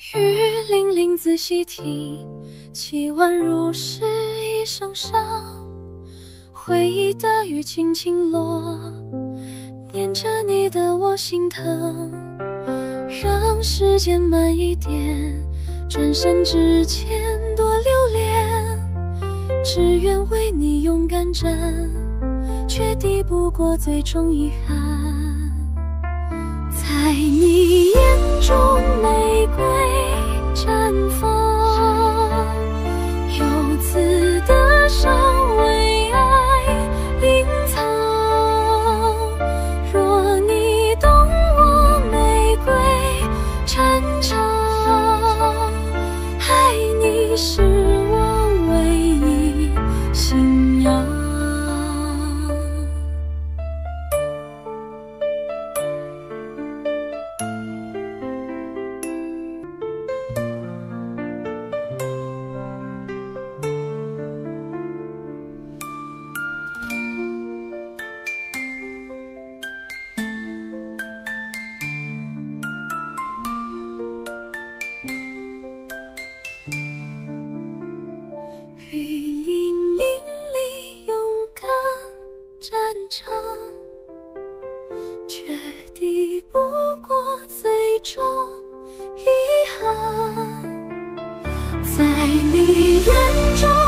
玉玲玲仔细提，气温如诗一声声，回忆的雨轻轻落，念着你的我心疼。让时间慢一点，转身之前多留恋，只愿为你勇敢站，却抵不过最终遗憾。 在你眼中玫瑰绽放，游子的伤为爱隐藏。若你懂我玫瑰缠长，爱你是我唯一信仰。 在你眼中。